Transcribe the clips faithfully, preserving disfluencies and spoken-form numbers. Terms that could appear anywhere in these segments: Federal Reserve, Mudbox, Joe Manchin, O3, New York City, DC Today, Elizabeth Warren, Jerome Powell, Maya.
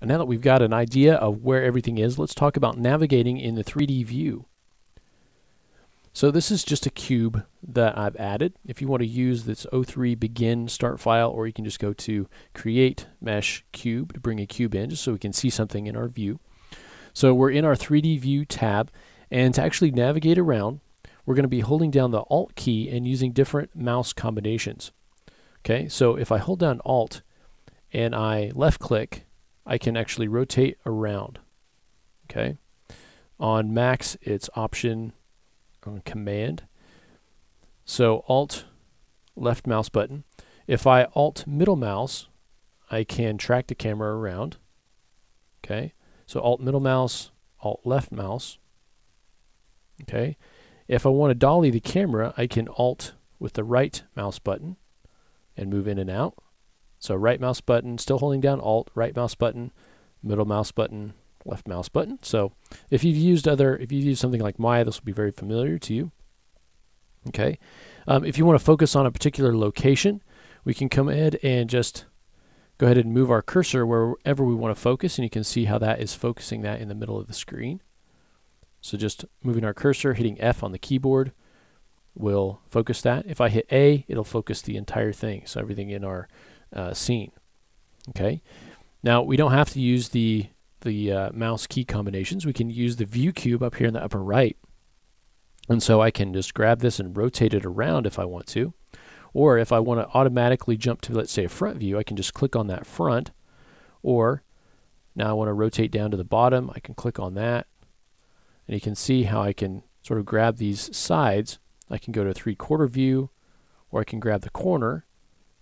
And now that we've got an idea of where everything is, let's talk about navigating in the three D view. So this is just a cube that I've added. If you want to use this O three begin start file, or you can just go to create mesh cube to bring a cube in just so we can see something in our view. So we're in our three D view tab, and to actually navigate around, we're going to be holding down the Alt key and using different mouse combinations. Okay, so if I hold down Alt and I left click, I can actually rotate around. Okay, on Macs it's Option on Command. So Alt left mouse button. If I Alt middle mouse, I can track the camera around. Okay, so Alt middle mouse, Alt left mouse. Okay, if I want to dolly the camera, I can Alt with the right mouse button and move in and out. So right mouse button, still holding down Alt, right mouse button, middle mouse button, left mouse button. So if you've used other, if you've used something like Maya, this will be very familiar to you. Okay, um, if you want to focus on a particular location, we can come ahead and just go ahead and move our cursor wherever we want to focus, and you can see how that is focusing that in the middle of the screen. So just moving our cursor, hitting F on the keyboard will focus that. If I hit A, it'll focus the entire thing, so everything in our uh, scene. Okay. Now we don't have to use the the uh, mouse key combinations. We can use the view cube up here in the upper right, and so I can just grab this and rotate it around if I want to, or if I want to automatically jump to, let's say, a front view, I can just click on that front. Or now I want to rotate down to the bottom, I can click on that. And you can see how I can sort of grab these sides. I can go to a three-quarter view, or I can grab the corner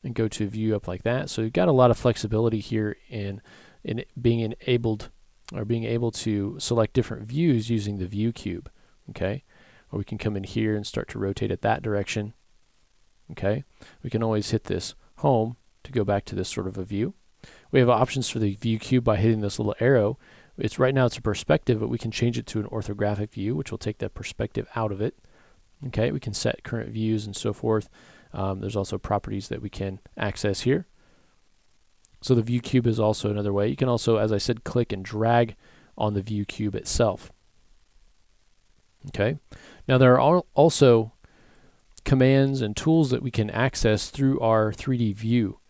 and go to view up like that. So you've got a lot of flexibility here in, in being enabled, or being able to select different views using the view cube. Okay, or we can come in here and start to rotate it that direction. Okay, we can always hit this home to go back to this sort of a view. We have options for the view cube by hitting this little arrow. It's right now it's a perspective, but we can change it to an orthographic view, which will take that perspective out of it. Okay, we can set current views and so forth. Um, there's also properties that we can access here. So the view cube is also another way. You can also, as I said, click and drag on the view cube itself. Okay, now there are also commands and tools that we can access through our three D view.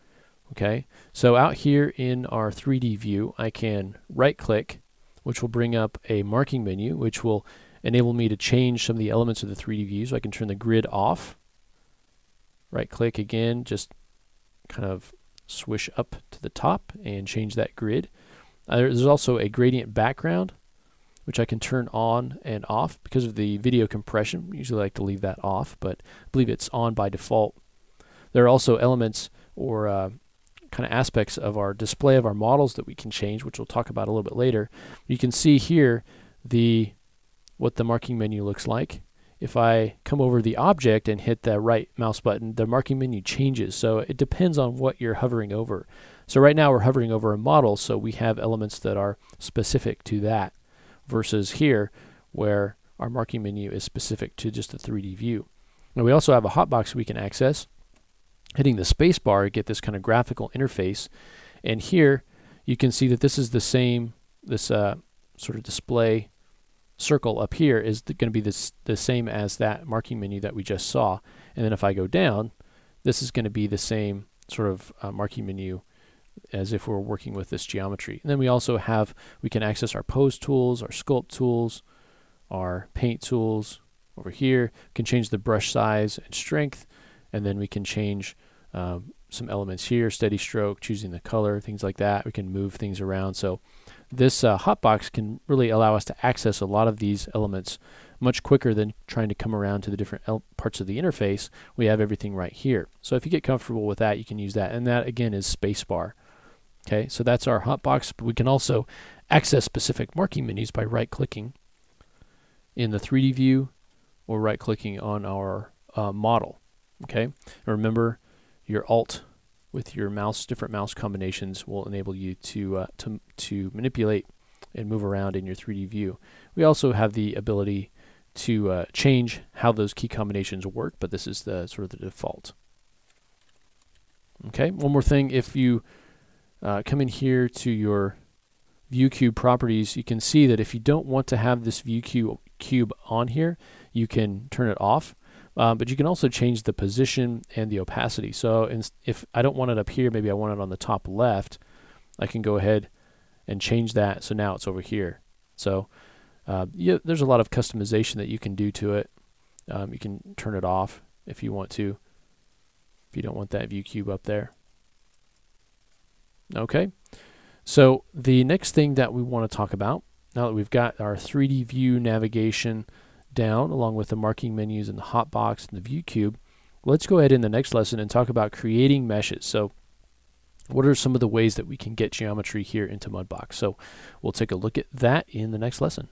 Okay, so out here in our three D view, I can right click, which will bring up a marking menu, which will enable me to change some of the elements of the three D view. So I can turn the grid off, right click again, just kind of swish up to the top and change that grid. Uh, there's also a gradient background, which I can turn on and off because of the video compression. We usually like to leave that off, but I believe it's on by default. There are also elements or uh, kind of aspects of our display of our models that we can change, which we'll talk about a little bit later. You can see here the what the marking menu looks like. If I come over the object and hit the right mouse button, the marking menu changes, so it depends on what you're hovering over. So right now we're hovering over a model, so we have elements that are specific to that, versus here where our marking menu is specific to just the three D view. Now we also have a hotbox we can access. Hitting the space bar, you get this kind of graphical interface, and here you can see that this is the same, this uh, sort of display circle up here is going to be this, the same as that marking menu that we just saw. And then if I go down, this is going to be the same sort of uh, marking menu as if we were working with this geometry. And then we also have, we can access our pose tools, our sculpt tools, our paint tools over here. We can change the brush size and strength, and then we can change um, some elements here, steady stroke, choosing the color, things like that. We can move things around. So this uh, hotbox can really allow us to access a lot of these elements much quicker than trying to come around to the different parts of the interface. We have everything right here. So if you get comfortable with that, you can use that. And that, again, is spacebar. Okay, so that's our hotbox. But we can also access specific marking menus by right-clicking in the three D view or right-clicking on our uh, model. Okay, and remember your Alt with your mouse, different mouse combinations will enable you to, uh, to, to manipulate and move around in your three D view. We also have the ability to uh, change how those key combinations work, but this is the sort of the default. Okay, one more thing, if you uh, come in here to your view cube properties, you can see that if you don't want to have this view cube cube on here, you can turn it off. Uh, but you can also change the position and the opacity. So in, if I don't want it up here, maybe I want it on the top left, I can go ahead and change that. So now it's over here. So uh, yeah, there's a lot of customization that you can do to it. Um, you can turn it off if you want to, if you don't want that view cube up there. Okay, so the next thing that we want to talk about, now that we've got our three D view navigation down along with the marking menus and the hotbox and the view cube, let's go ahead in the next lesson and talk about creating meshes. So what are some of the ways that we can get geometry here into Mudbox? So we'll take a look at that in the next lesson.